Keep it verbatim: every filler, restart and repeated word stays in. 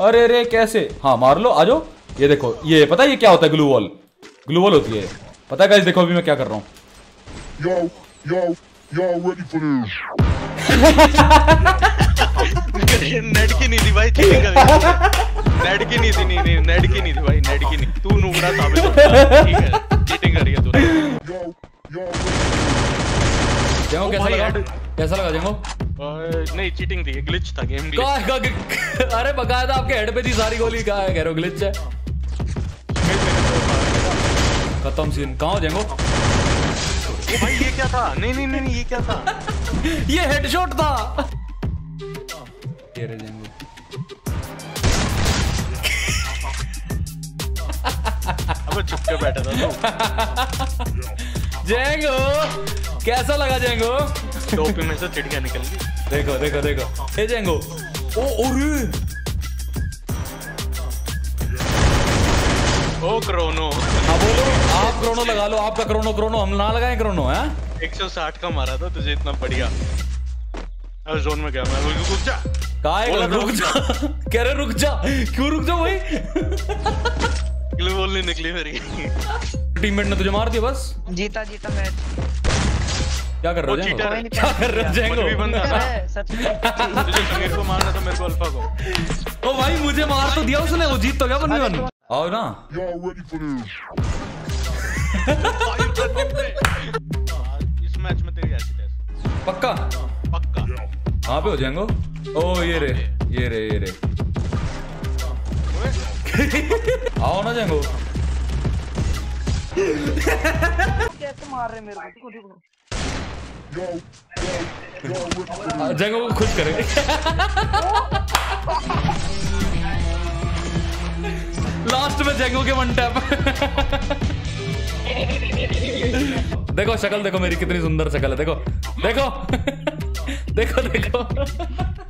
अरे अरे कैसे, हाँ मार लो, आ जाओ। ये देखो, ये पता है ये क्या होता है? ग्लू वॉल, ग्लू वॉल होती है, पता है गाइस। देखो अभी मैं क्या कर रहा हूँ। कैसा लगा जेंगो? नहीं, चीटिंग थी, ग्लिच था, गेम ग्लिच। अरे बकायदा आपके हेड पे थी सारी गोली, कहा है कह रहे हो ग्लिच है। खत्म सीन। कहाँ हो जेंगो? ओ भाई ये क्या था? नहीं नहीं नहीं ये क्या था? ये हेडशॉट था। ये रहे जेंगो। अब चुप के बैठा था तो। जेंगो कैसा लगा जेंगो? टोपी में से चिड़िया निकल गई। देखो देखो देखो ये जेंगो। ओ ओरे ओ क्रोनो। हाँ बोलो आप, क्रोनो लगा लो आपका। क्रोनो क्रोनो हम ना लगाएं क्रोनो है। एक सौ साठ का मारा था तुझे, इतना बढ़िया। अब जोन में गया मैं, रुक जा काहे, रुक जा कह रहे रुक जा। क्यों रुक जा भाई? ग्लू बॉल नहीं निकली मेरी। टीममेट ने तुझे मार दिया, बस जीता जीता मैच। क्या कर रहे हो जेंगो? क्या कर रहे हो जेंगो? भी बंदा है सच में। तुझे समीर को मारना तो मेरे को अल्फा को। ओ भाई मुझे मार तो दिया उसने, वो जीत तो गया बन बन। आओ ना। इस मैच में तेरी ऐसी टेस्ट। पक्का? पक्का। कहाँ पे हो जेंगो? ओ ये रे ये रे ये रे। आओ ना जेंगो। कैसे मार रहे मेरे को? देखो जेंगो को खुश करेंगे। लास्ट में जेंगो के वन टैप। देखो शक्ल, देखो मेरी कितनी सुंदर शक्ल है। देखो देखो देखो देखो, देखो।